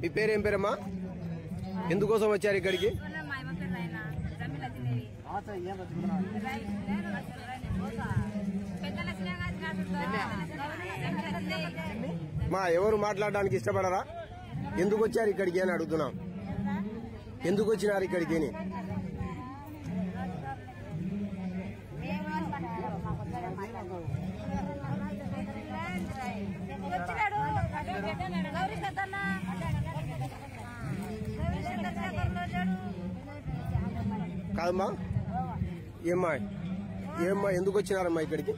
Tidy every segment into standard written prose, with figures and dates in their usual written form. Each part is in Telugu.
మీ పేరేం పేరమ్మా? ఎందుకోసం వచ్చారు ఇక్కడికి? మా ఎవరు మాట్లాడడానికి ఇష్టపడరా? ఎందుకు వచ్చారు ఇక్కడికి అని అడుగుతున్నాం. ఎందుకు వచ్చినారు ఇక్కడికి? కాదమ్మా, ఏమ్మా ఏమ్మా ఎందుకు వచ్చినారమ్మా ఇక్కడికి?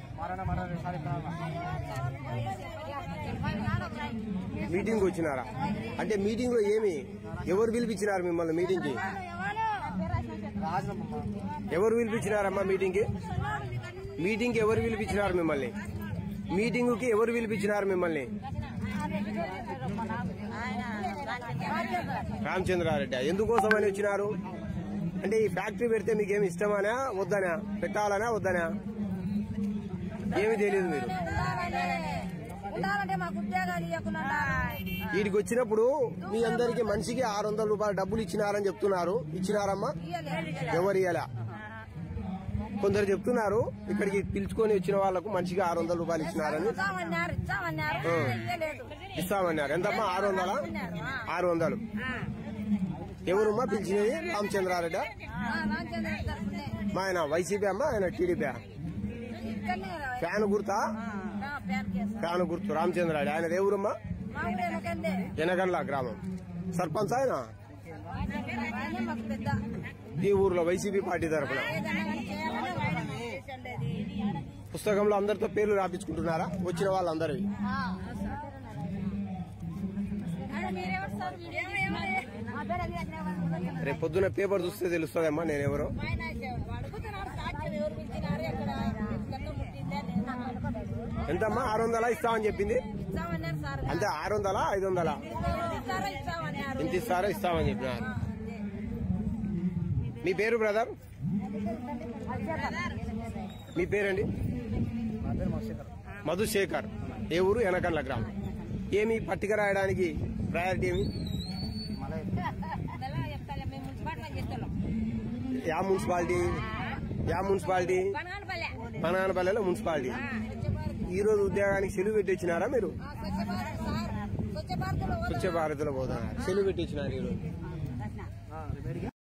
మీటింగ్ వచ్చినారా? అంటే మీటింగ్ లో ఏమి ఎవరు పిలిపించినారు మిమ్మల్ని మీటింగ్ కి? ఎవరు పిలిపించినారమ్మా మీటింగ్ కి? మీటింగ్ కి ఎవరు పిలిపించినారు మిమ్మల్ని? మీటింగ్ కి ఎవరు పిలిపించినారు మిమ్మల్ని? రామచంద్రారెడ్డి. ఎందుకోసం అని వచ్చినారు? అంటే ఈ ఫ్యాక్టరీ పెడితే మీకేమి ఇష్టమానా వద్దనా? పెట్టాలనా వద్దనా? ఏమి తెలియదు మీరు. వీటికి వచ్చినప్పుడు మీ అందరికి మనిషికి 600 రూపాయలు డబ్బులు ఇచ్చినారని చెప్తున్నారు. ఇచ్చినారమ్మా? ఎవరు ఇయ్యాల? కొందరు చెప్తున్నారు ఇక్కడికి పిలుచుకొని వచ్చిన వాళ్లకు మనిషికి 600 రూపాయలు ఇచ్చినారని. ఇస్తామన్నారు. ఎంతమ్మా? 600? 600. ఎవరుమ్మా పిలిచినది? రామచంద్రారెడ్డి. మా ఆయన వైసీపీ అమ్మా? ఆయన టీడీపీ. ఫ్యాన్ గుర్తా? ఫ్యాన్ గుర్తు రామచంద్రారెడ్డి. ఆయన ఎవరమ్మా? ఎనగండ్ల గ్రామం సర్పంచ్ ఆయన. ఈ ఊర్లో వైసీపీ పార్టీ తరఫున పుస్తకంలో అందరితో పేర్లు రాపించుకుంటున్నారా వచ్చిన వాళ్ళందరూ? రేపు పొద్దున పేపర్ చూస్తే తెలుస్తుందమ్మా నేనెవరో. ఎంతమ్మా? 600 ఇస్తామని చెప్పింది. అంటే 600? 500? ఇంత ఇస్తారా? ఇస్తామని చెప్పినారు. మీ పేరు బ్రదర్? మీ పేరండి? మధుశేఖర్. ఏ ఊరు? ఎనకండ్ల గ్రామం. ఏమి పట్టిక రాయడానికి ప్రయారిటీ ఏమి? Yeah municipality? Yeah municipality? పనగానపల్లెలో మున్సిపాలిటీ. ఈ రోజు ఉద్యోగానికి సెలవు పెట్టి వచ్చినారా మీరు? స్వచ్ఛ భారత్ లో పోతున్నారు. సెలవు పెట్టి వచ్చినారు ఈరోజు.